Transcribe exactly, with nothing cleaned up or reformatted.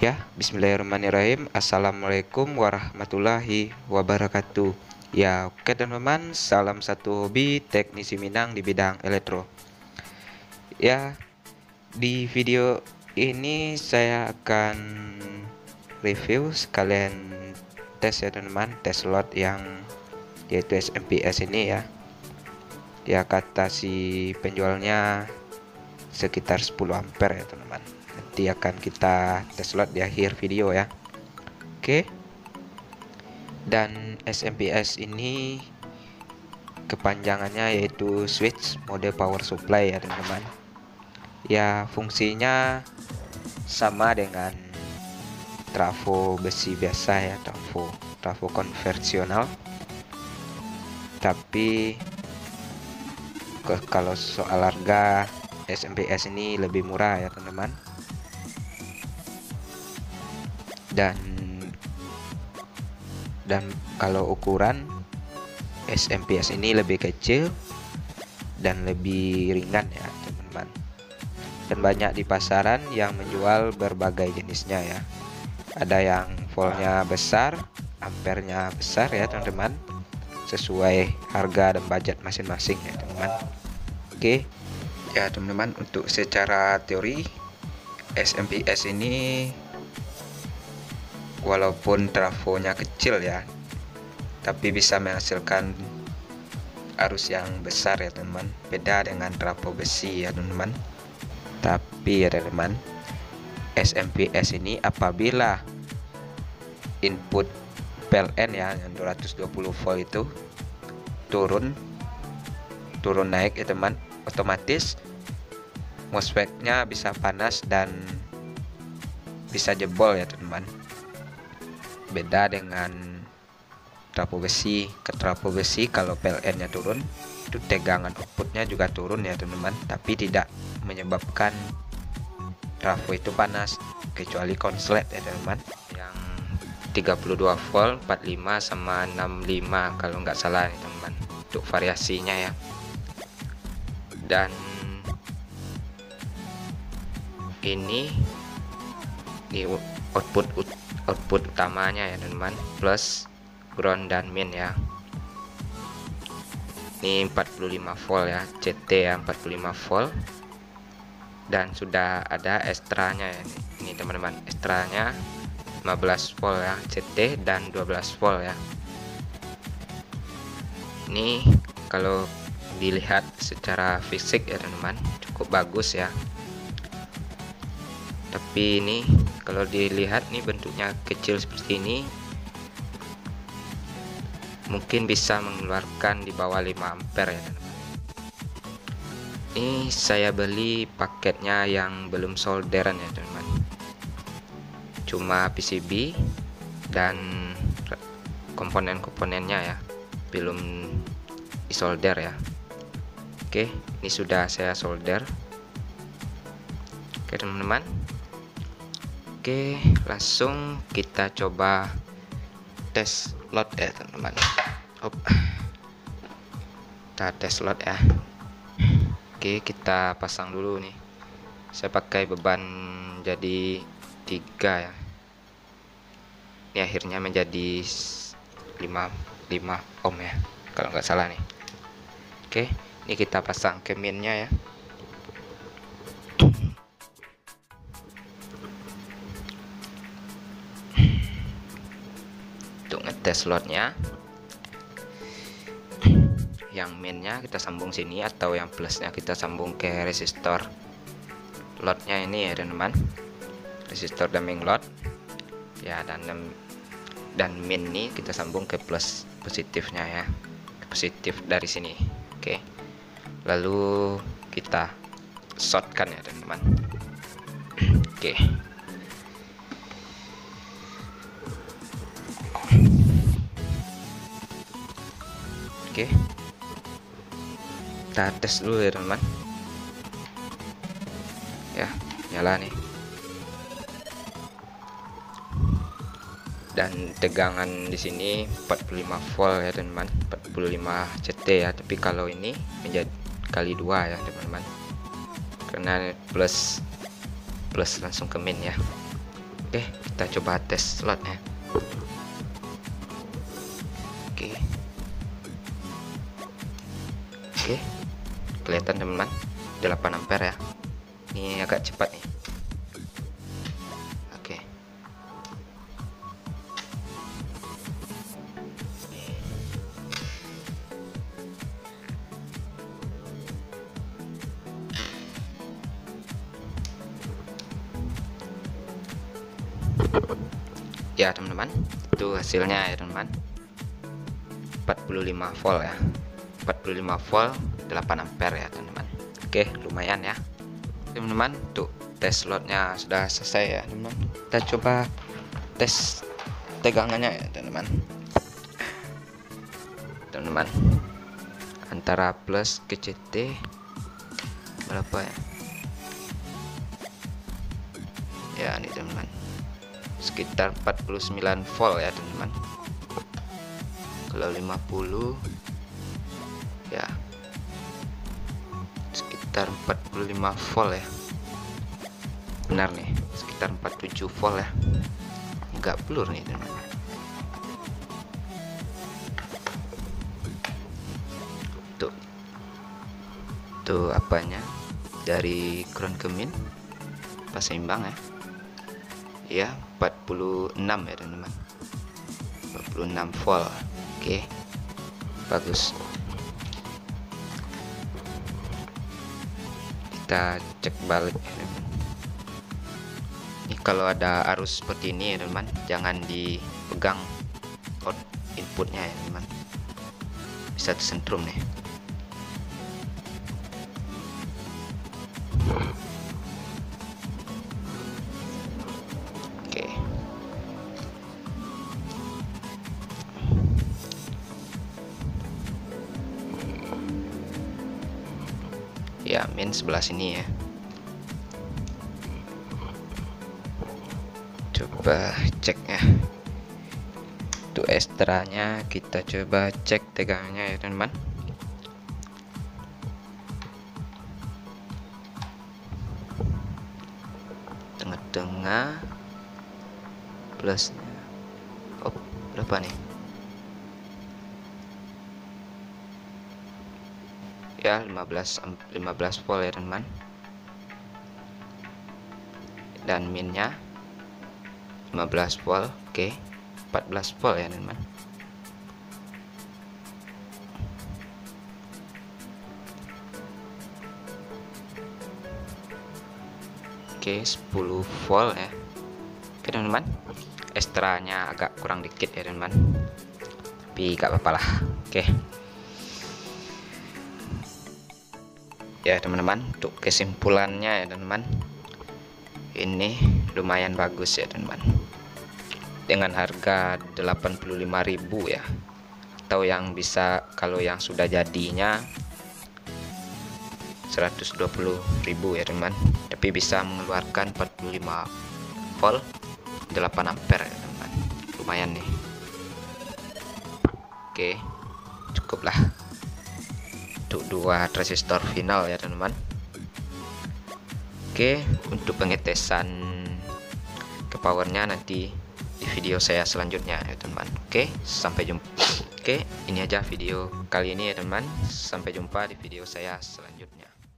Ya, bismillahirrahmanirrahim. Assalamualaikum warahmatullahi wabarakatuh. Ya, oke teman-teman, salam satu hobi teknisi Minang di bidang elektro. Ya, di video ini saya akan review sekalian tes ya teman-teman, tes slot yang yaitu S M P S ini ya. Ya, kata si penjualnya sekitar sepuluh ampere ya teman-teman. Nanti akan kita tes slot di akhir video ya. Oke. Dan S M P S ini kepanjangannya yaitu switch mode power supply ya teman-teman. Ya, fungsinya sama dengan trafo besi biasa ya, trafo trafo konvensional. Tapi kalau soal harga, S M P S ini lebih murah ya teman-teman. Dan dan kalau ukuran S M P S ini lebih kecil dan lebih ringan ya teman-teman. Dan banyak di pasaran yang menjual berbagai jenisnya ya. Ada yang voltnya besar, ampernya besar ya teman-teman. Sesuai harga dan budget masing-masing ya teman-teman. Oke. Ya teman-teman, untuk secara teori S M P S ini walaupun trafonya kecil ya, tapi bisa menghasilkan arus yang besar ya teman-teman. Beda dengan trafo besi ya teman-teman. Tapi ya teman-teman, S M P S ini apabila input P L N ya yang dua ratus dua puluh volt itu turun turun naik ya teman, otomatis MOSFET-nya bisa panas dan bisa jebol ya teman-teman. Beda dengan trafo besi. Ke trafo besi kalau P L N-nya turun, itu tegangan outputnya juga turun ya teman-teman, tapi tidak menyebabkan trafo itu panas, kecuali konslet ya teman-teman yang tiga puluh dua volt, empat puluh lima sama enam puluh lima kalau nggak salah ya teman-teman untuk variasinya ya. Dan ini di output ut output utamanya ya teman-teman, plus ground dan min ya. Ini empat puluh lima volt ya, C T ya empat puluh lima volt. Dan sudah ada ekstranya ya. Ini teman-teman, ekstranya lima belas volt ya, C T dan dua belas volt ya. Ini kalau dilihat secara fisik ya teman-teman, cukup bagus ya. Tapi ini kalau dilihat nih bentuknya kecil seperti ini, mungkin bisa mengeluarkan di bawah lima ampere ya teman-teman. Ini saya beli paketnya yang belum solderan ya teman-teman, cuma P C B dan komponen-komponennya ya, belum disolder ya. Oke, ini sudah saya solder. Oke teman-teman, oke, langsung kita coba tes slot ya teman-teman. Op. Kita tes slot ya. Oke, kita pasang dulu nih. Saya pakai beban jadi tiga ya. Ini akhirnya menjadi lima ohm ya, kalau nggak salah nih. Oke, ini kita pasang ke minnya ya. Tes slotnya yang minnya kita sambung sini, atau yang plusnya kita sambung ke resistor lotnya ini ya teman-teman, resistor damming lot ya. Dan dan min ini kita sambung ke plus positifnya ya, positif dari sini. Oke, lalu kita shortkan ya teman-teman. Oke, Oke, kita tes dulu ya teman-teman. Ya, nyala nih. Dan tegangan di sini empat puluh lima volt ya teman-teman, empat puluh lima C T ya. Tapi kalau ini menjadi kali dua ya teman-teman, karena plus plus langsung ke min ya. Oke, kita coba tes slotnya. Oke. Oke. Kelihatan teman-teman, delapan ampere ya. Ini agak cepat nih. Oke. Ya teman-teman, itu hasilnya ya teman-teman, empat puluh lima volt ya, empat puluh lima volt delapan ampere ya teman-teman. Oke, lumayan ya teman-teman, untuk tes slotnya sudah selesai ya teman-teman. Kita coba tes tegangannya ya teman-teman. Teman-teman, antara plus ke C T berapa ya? Ya ini teman-teman, sekitar empat puluh sembilan volt ya teman-teman. Kalau lima puluh ya sekitar empat puluh lima volt ya. Benar nih, sekitar empat puluh tujuh volt ya. Enggak blur nih teman-teman. Tuh. Tuh apanya? Dari ground ke min pas seimbang ya. Ya, empat puluh enam ya teman-teman, empat puluh enam volt. Oke, bagus. Kita cek balik ya, ini kalau ada arus seperti ini ya teman-teman, jangan dipegang out inputnya ya teman-teman, bisa tersentrum nih. Ya, min sebelah sini ya. Coba cek ya. Untuk ekstranya kita coba cek tegangannya ya teman-teman. Tengah-tengah plusnya. Oh, berapa nih? Ya, lima belas volt ya teman-teman. Dan minnya lima belas volt. Oke, empat belas volt ya teman-teman. Oke, sepuluh volt ya. Oke teman-teman, ekstranya agak kurang dikit ya teman-teman, tapi gak apa-apa lah. Oke ya teman-teman, untuk kesimpulannya ya teman-teman, ini lumayan bagus ya teman-teman, dengan harga delapan puluh lima ribu ya, atau yang bisa kalau yang sudah jadinya seratus dua puluh ribu ya teman-teman, tapi bisa mengeluarkan empat puluh lima volt delapan ampere ya teman-teman, lumayan nih. Oke, cukuplah untuk dua transistor final ya teman-teman. Oke, untuk pengetesan ke powernya nanti di video saya selanjutnya ya teman-teman. Oke, sampai jumpa. Oke, ini aja video kali ini ya teman-teman, sampai jumpa di video saya selanjutnya.